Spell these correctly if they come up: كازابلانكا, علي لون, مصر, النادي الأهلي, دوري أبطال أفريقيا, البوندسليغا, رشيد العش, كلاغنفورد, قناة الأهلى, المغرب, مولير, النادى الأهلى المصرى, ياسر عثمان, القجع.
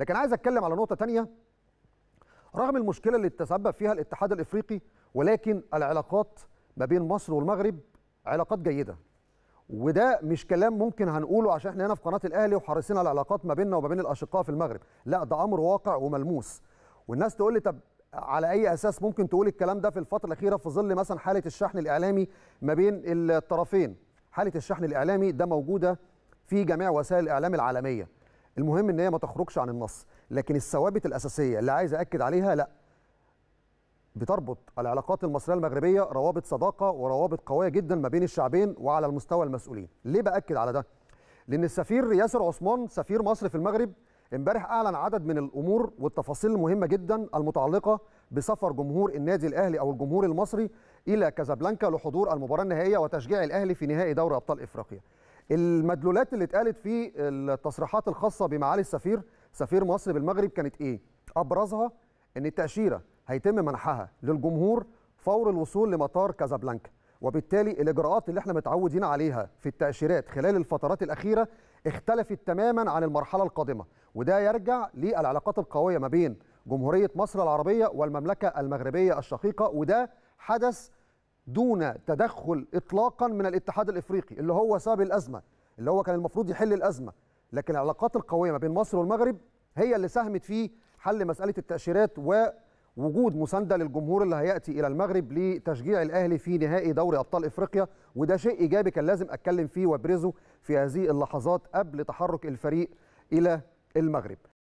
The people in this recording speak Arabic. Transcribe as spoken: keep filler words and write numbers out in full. لكن عايز اتكلم على نقطه ثانيه. رغم المشكله اللي تسبب فيها الاتحاد الافريقي، ولكن العلاقات ما بين مصر والمغرب علاقات جيده، وده مش كلام ممكن هنقوله عشان احنا هنا في قناه الاهلي وحريصين على العلاقات ما بيننا وما بين الاشقاء في المغرب، لا ده امر واقع وملموس. والناس تقول لي طب على اي اساس ممكن تقول الكلام ده في الفتره الاخيره في ظل مثلا حاله الشحن الاعلامي ما بين الطرفين؟ حاله الشحن الاعلامي ده موجوده في جميع وسائل الاعلام العالميه، المهم ان هي ما تخرجش عن النص. لكن الثوابت الاساسيه اللي عايز اكد عليها، لا بتربط العلاقات المصريه المغربيه روابط صداقه وروابط قويه جدا ما بين الشعبين وعلى المستوى المسؤولين. ليه باكد على ده؟ لان السفير ياسر عثمان سفير مصر في المغرب امبارح اعلن عدد من الامور والتفاصيل المهمه جدا المتعلقه بسفر جمهور النادي الاهلي او الجمهور المصري الى كازابلانكا لحضور المباراه النهائيه وتشجيع الاهلي في نهائي دوري ابطال افريقيا. المدلولات اللي اتقالت في التصريحات الخاصه بمعالي السفير سفير مصر بالمغرب كانت ايه؟ ابرزها ان التاشيره هيتم منحها للجمهور فور الوصول لمطار كازابلانكا، وبالتالي الاجراءات اللي احنا متعودين عليها في التاشيرات خلال الفترات الاخيره اختلفت تماما عن المرحله القادمه، وده يرجع للعلاقات القويه ما بين جمهوريه مصر العربيه والمملكه المغربيه الشقيقه، وده حدث دون تدخل اطلاقا من الاتحاد الافريقي اللي هو سبب الازمه، اللي هو كان المفروض يحل الازمه، لكن العلاقات القويه ما بين مصر والمغرب هي اللي ساهمت في حل مساله التاشيرات و وجود مسانده للجمهور اللي هياتي الى المغرب لتشجيع الاهلي في نهائي دوري ابطال افريقيا. وده شيء ايجابي كان لازم اتكلم فيه وابرزه في هذه اللحظات قبل تحرك الفريق الى المغرب.